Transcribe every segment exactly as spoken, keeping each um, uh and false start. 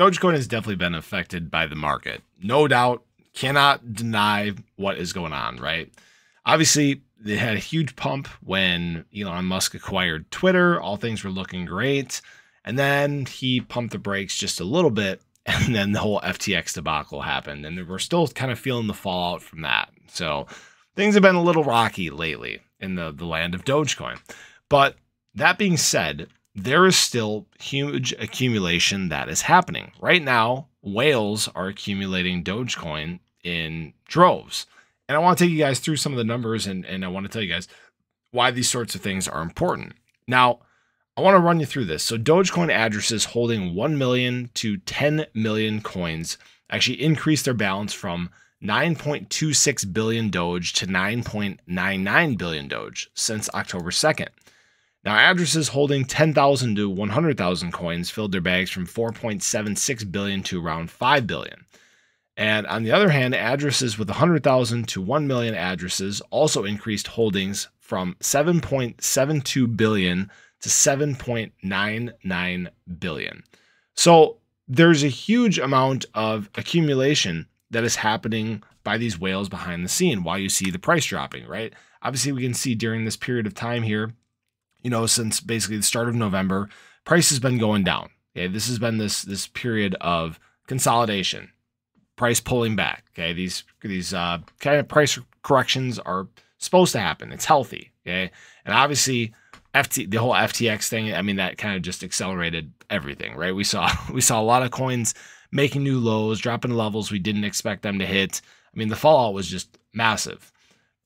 Dogecoin has definitely been affected by the market. No doubt, cannot deny what is going on, right? Obviously, they had a huge pump when Elon Musk acquired Twitter. All things were looking great. And then he pumped the brakes just a little bit. And then the whole F T X debacle happened. And we're still kind of feeling the fallout from that. So things have been a little rocky lately in the, the land of Dogecoin. But that being said, there is still huge accumulation that is happening. Right now, whales are accumulating Dogecoin in droves. And I want to take you guys through some of the numbers, and, and I want to tell you guys why these sorts of things are important. Now, I want to run you through this. So Dogecoin addresses holding one million to ten million coins actually increased their balance from nine point two six billion Doge to nine point nine nine billion Doge since October second. Now, addresses holding ten thousand to one hundred thousand coins filled their bags from four point seven six billion to around five billion. And on the other hand, addresses with one hundred thousand to one million addresses also increased holdings from seven point seven two billion to seven point nine nine billion. So there's a huge amount of accumulation that is happening by these whales behind the scene while you see the price dropping, right? Obviously, we can see during this period of time here, you know, since basically the start of November, price has been going down. Okay, this has been this this period of consolidation, price pulling back. Okay, these these uh, kind of price corrections are supposed to happen. It's healthy. Okay, and obviously, F T the whole F T X thing. I mean, that kind of just accelerated everything, right? We saw we saw a lot of coins making new lows, dropping levels we didn't expect them to hit. I mean, the fallout was just massive,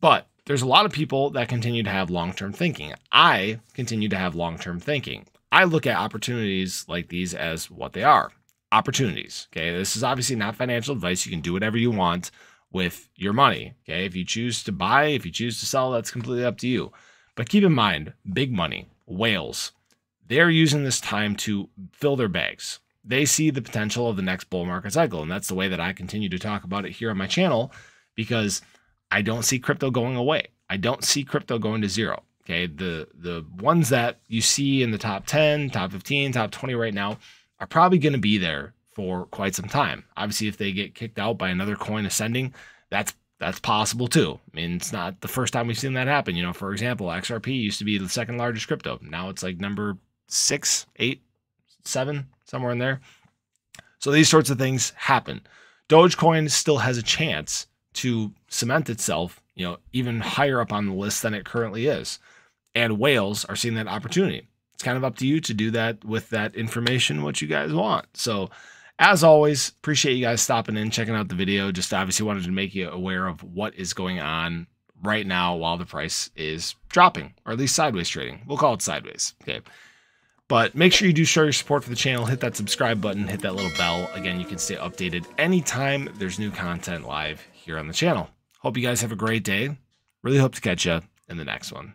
but there's a lot of people that continue to have long-term thinking. I continue to have long-term thinking. I look at opportunities like these as what they are, opportunities. Okay. This is obviously not financial advice. You can do whatever you want with your money. Okay. If you choose to buy, if you choose to sell, that's completely up to you. But keep in mind, big money, whales, they're using this time to fill their bags. They see the potential of the next bull market cycle. And that's the way that I continue to talk about it here on my channel, because I don't see crypto going away. I don't see crypto going to zero. Okay. The, the ones that you see in the top ten, top fifteen, top twenty right now are probably going to be there for quite some time. Obviously, if they get kicked out by another coin ascending, that's, that's possible too. I mean, it's not the first time we've seen that happen. You know, for example, X R P used to be the second largest crypto. Now it's like number six, eight, seven, somewhere in there. So these sorts of things happen. Dogecoin still has a chance to cement itself, you know, even higher up on the list than it currently is. And whales are seeing that opportunity. It's kind of up to you to do that with that information, what you guys want. So as always, appreciate you guys stopping in, checking out the video. Just obviously wanted to make you aware of what is going on right now while the price is dropping, or at least sideways trading. We'll call it sideways. Okay. But make sure you do show your support for the channel. Hit that subscribe button, hit that little bell. Again, you can stay updated anytime there's new content live here on the channel. Hope you guys have a great day. Really hope to catch you in the next one.